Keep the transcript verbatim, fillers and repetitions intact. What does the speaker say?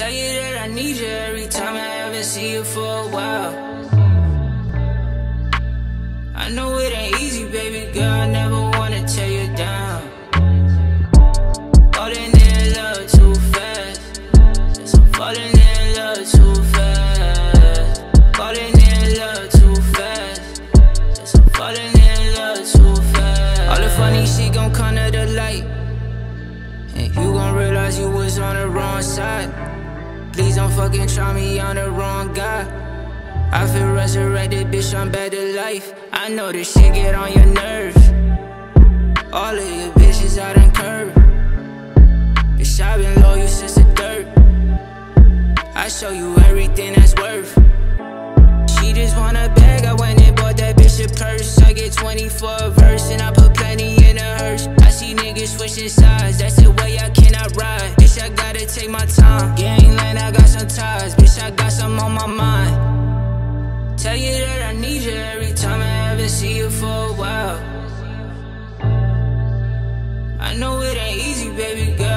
Tell you that I need you every time I haven't seen you for a while. I know it ain't easy, baby girl, I never wanna tear you down. Falling in love too fast, yes, I'm falling in love too fast. Falling in love too fast, yes, I'm falling in love too fast. All the funny shit gon' come to the light, and you gon' realize you was on the wrong side. Please don't fucking try me on the wrong guy. I feel resurrected, bitch, I'm back to life. I know this shit get on your nerves. All of your bitches I done curb. Bitch, I been loyal since the dirt. I show you everything that's worth. She just want a bag, I went and bought that bitch a purse. I get twenty for a verse, and I put plenty in a hearse. I see niggas switching sides, that's the way I cannot ride. Bitch, I gotta take my time. Gangland, I got some ties. Bitch, I got some on my mind. Tell you that I need you every time I haven't seen you for a while. I know it ain't easy, baby girl.